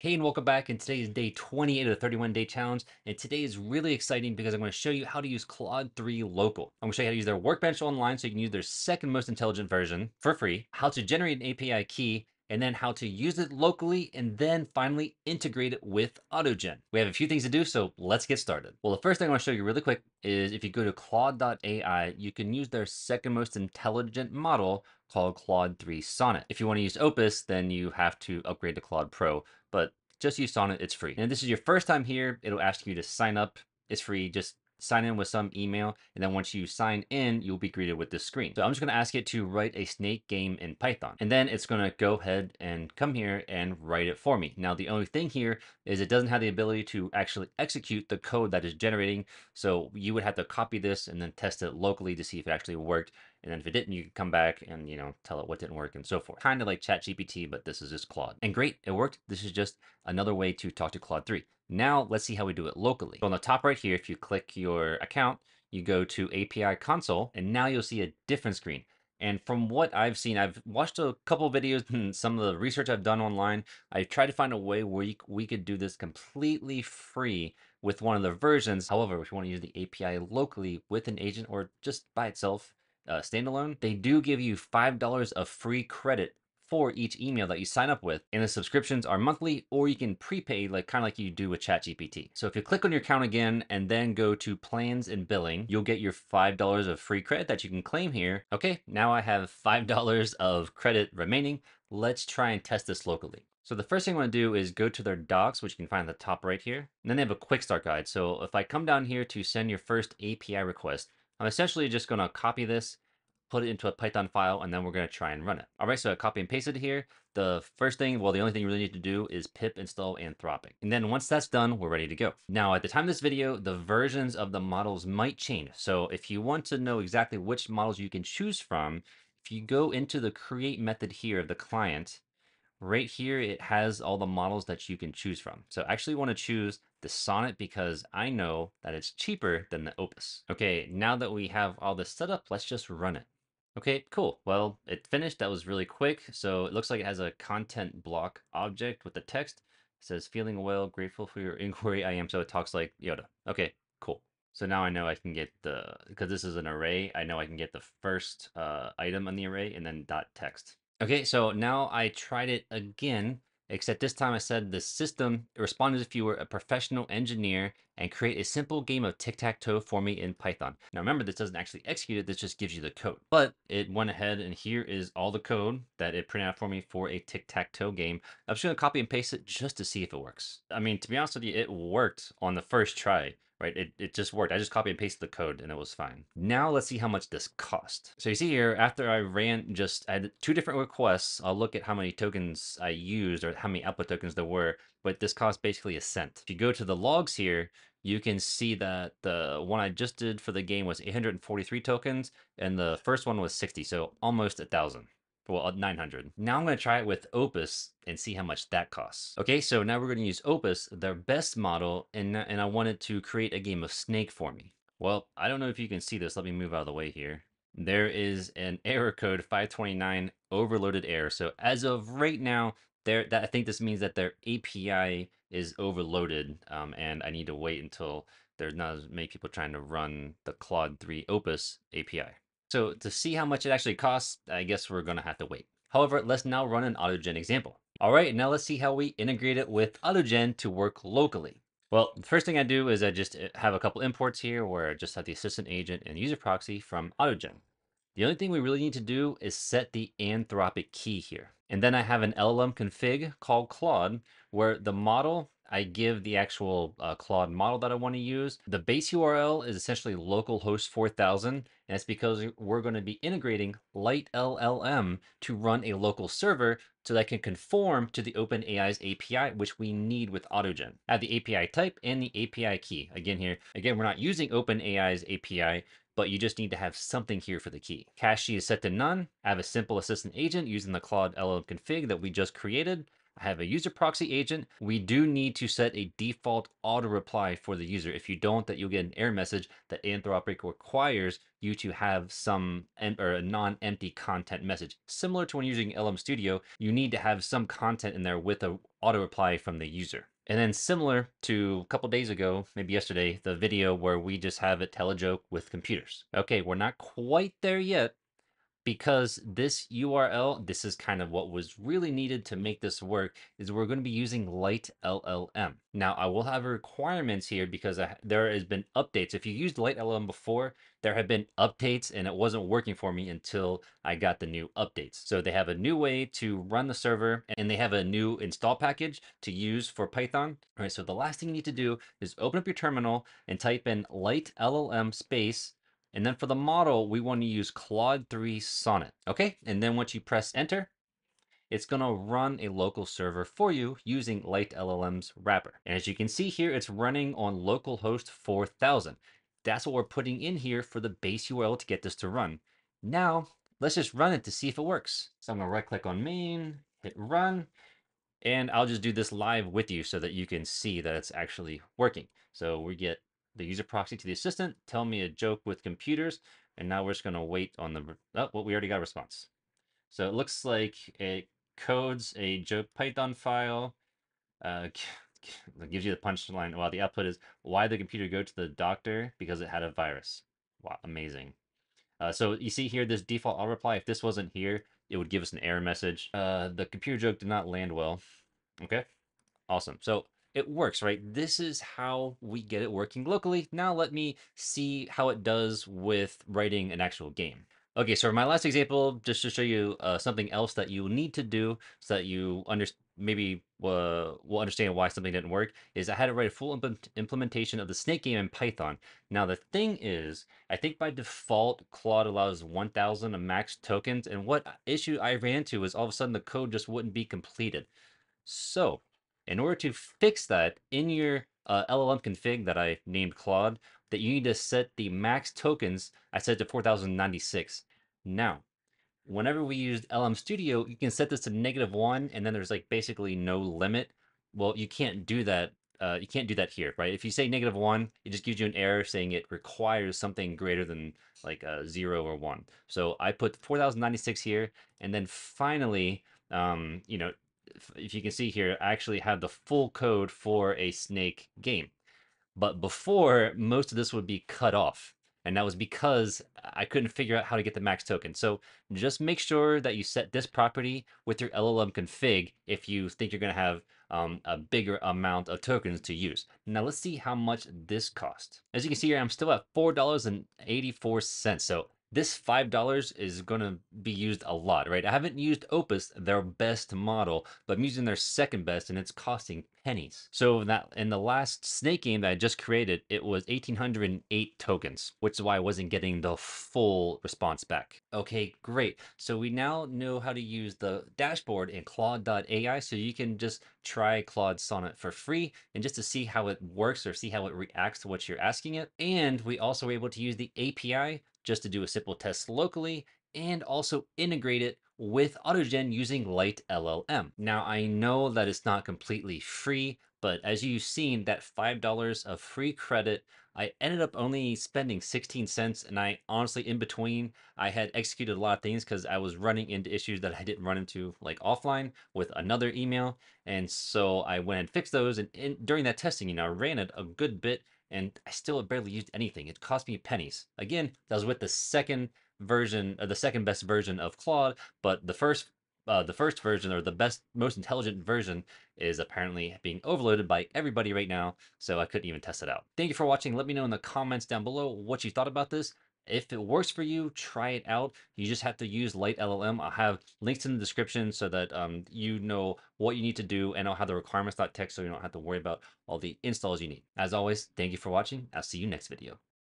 Hey and welcome back, and today is day 28 of the 31-day challenge, and today is really exciting because I'm going to show you how to use Claude 3 Local. I'm going to show you how to use their Workbench online so you can use their second most intelligent version for free, how to generate an API key, and then how to use it locally, and then finally integrate it with AutoGen. We have a few things to do, so let's get started. Well, the first thing I want to show you really quick is if you go to claude.ai, you can use their second most intelligent model called Claude 3 Sonnet. If you want to use Opus, then you have to upgrade to Claude Pro, but just use Sonnet, it's free. And if this is your first time here, it'll ask you to sign up, it's free, just sign in with some email, and then once you sign in, you'll be greeted with this screen. So I'm just gonna ask it to write a snake game in Python, and then it's gonna go ahead and come here and write it for me. Now, the only thing here is it doesn't have the ability to actually execute the code that it's generating, so you would have to copy this and then test it locally to see if it actually worked. And then if it didn't, you could come back and, you know, tell it what didn't work and so forth. Kind of like ChatGPT, but this is just Claude. And great, it worked. This is just another way to talk to Claude 3. Now let's see how we do it locally. So on the top right here, if you click your account, you go to API console, and now you'll see a different screen. And from what I've seen, I've watched a couple of videos and some of the research I've done online, I've tried to find a way where we could do this completely free with one of the versions. However, if you want to use the API locally with an agent or just by itself, standalone, they do give you $5 of free credit for each email that you sign up with, and the subscriptions are monthly, or you can prepay, like kind of like you do with ChatGPT. So if you click on your account again and then go to plans and billing, you'll get your $5 of free credit that you can claim here. Okay, now I have $5 of credit remaining. Let's try and test this locally. So the first thing I want to do is go to their docs, which you can find at the top right here, and then they have a quick start guide. So if I come down here to send your first API request, I'm essentially just going to copy this, put it into a Python file, and then we're going to try and run it. All right, so I copy and pasted it here. The first thing, well, the only thing you really need to do is pip install Anthropic. And then once that's done, we're ready to go. Now, at the time of this video, the versions of the models might change. So if you want to know exactly which models you can choose from, if you go into the create method here of the client, right here, it has all the models that you can choose from. So I actually want to choose the Sonnet because I know that it's cheaper than the Opus. Okay, now that we have all this set up, let's just run it. Okay, cool. Well, it finished. That was really quick. So it looks like it has a content block object with the text. It says, feeling well, grateful for your inquiry, I am. So it talks like Yoda. Okay, cool. So now I know I can get the, because this is an array, I know I can get the first item on the array and then dot text. Okay, so now I tried it again, except this time I said the system respond as if you were a professional engineer and create a simple game of tic-tac-toe for me in Python. Now remember, this doesn't actually execute it, this just gives you the code. But it went ahead, and here is all the code that it printed out for me for a tic-tac-toe game. I'm just gonna copy and paste it just to see if it works. I mean, to be honest with you, it worked on the first try. Right, it just worked. I just copied and pasted the code and it was fine. Now let's see how much this cost. So you see here, after I ran, I had two different requests. I'll look at how many tokens I used or how many output tokens there were, but this cost basically a cent. If you go to the logs here, you can see that the one I just did for the game was 843 tokens and the first one was 60, so almost 1,000. Well, 900. Now I'm going to try it with Opus and see how much that costs. Okay, so now we're going to use Opus, their best model, and I wanted to create a game of snake for me. Well, I don't know if you can see this. Let me move out of the way here. There is an error code 529 overloaded error. So as of right now, I think this means that their API is overloaded, and I need to wait until there's not as many people trying to run the Claude 3 Opus API. So to see how much it actually costs, I guess we're gonna have to wait. However, let's now run an AutoGen example. All right, now let's see how we integrate it with AutoGen to work locally. Well, the first thing I do is I just have a couple imports here where I just have the assistant agent and user proxy from AutoGen. The only thing we really need to do is set the Anthropic key here. And then I have an LLM config called Claude where the model, I give the actual Claude model that I want to use. The base URL is essentially localhost 4000, and that's because we're going to be integrating LiteLLM to run a local server so that can conform to the OpenAI's API, which we need with AutoGen. I have the API type and the API key. Again here, we're not using OpenAI's API, but you just need to have something here for the key. Cache is set to none. I have a simple assistant agent using the Claude LLM config that we just created. I have a user proxy agent. We do need to set a default auto reply for the user. If you don't, that you'll get an error message that Anthropic requires you to have some or a non-empty content message. Similar to when using LM Studio, you need to have some content in there with an auto reply from the user. And then similar to a couple days ago, maybe yesterday, the video where we just have it tell a joke with computers. Okay, we're not quite there yet because this URL, this is kind of what was really needed to make this work, is we're going to be using LiteLLM. Now, I will have requirements here because there has been updates. If you used LiteLLM before, there have been updates and it wasn't working for me until I got the new updates. So they have a new way to run the server and they have a new install package to use for Python. All right, so the last thing you need to do is open up your terminal and type in LiteLLM space. And then for the model, we want to use Claude 3 Sonnet. Okay, and then once you press enter, it's going to run a local server for you using LiteLLM's wrapper. And as you can see here, it's running on localhost 4000. That's what we're putting in here for the base URL to get this to run. Now, let's just run it to see if it works. So I'm going to right click on main, hit run, and I'll just do this live with you so that you can see that it's actually working. So we get the user proxy to the assistant, tell me a joke with computers, and now we're just going to wait on the, well, we already got a response. So it looks like it codes a joke Python file, gives you the punchline. Wow, the output is why the computer go to the doctor because it had a virus. Wow, amazing. So you see here, this default auto reply, if this wasn't here, it would give us an error message. The computer joke did not land well. Okay, awesome. So it works, right? This is how we get it working locally. Now let me see how it does with writing an actual game. Okay, so for my last example, just to show you something else that you need to do so that you will understand why something didn't work, is I had to write a full implementation of the snake game in Python. Now the thing is, I think by default, Claude allows 1000 max tokens, and what issue I ran into is all of a sudden the code just wouldn't be completed. So in order to fix that, in your LLM config that I named Claude, that you need to set the max tokens, I set to 4096. Now, whenever we used LM Studio, you can set this to -1, and then there's like basically no limit. Well, you can't do that. You can't do that here, right? If you say -1, it just gives you an error saying it requires something greater than like 0 or 1. So I put 4096 here, and then finally, you know, if you can see here, I actually have the full code for a snake game. But before, most of this would be cut off. And that was because I couldn't figure out how to get the max token. So just make sure that you set this property with your LLM config if you think you're going to have a bigger amount of tokens to use. Now let's see how much this cost. As you can see here, I'm still at $4.84. So this $5 is going to be used a lot, right? I haven't used Opus, their best model, but I'm using their second best, and it's costing pennies. So in the last snake game that I just created, it was 1,808 tokens, which is why I wasn't getting the full response back. Okay, great. So we now know how to use the dashboard in claude.ai, so you can just try Claude Sonnet for free and just to see how it works or see how it reacts to what you're asking it. And we also were able to use the API just to do a simple test locally and also integrate it with AutoGen using LiteLLM. Now, I know that it's not completely free, but as you've seen, that $5 of free credit, I ended up only spending 16 cents. And I honestly, in between, I had executed a lot of things because I was running into issues that I didn't run into like offline with another email. And so I went and fixed those. And during that testing, you know, I ran it a good bit and I still barely used anything. It cost me pennies. Again, that was with the second version, or the second best version of Claude, but the first version, or the best, most intelligent version, is apparently being overloaded by everybody right now, so I couldn't even test it out. Thank you for watching. Let me know in the comments down below what you thought about this. If it works for you, try it out. You just have to use LiteLLM. I'll have links in the description so that you know what you need to do, and I'll have the requirements.txt so you don't have to worry about all the installs you need. As always, thank you for watching. I'll see you next video.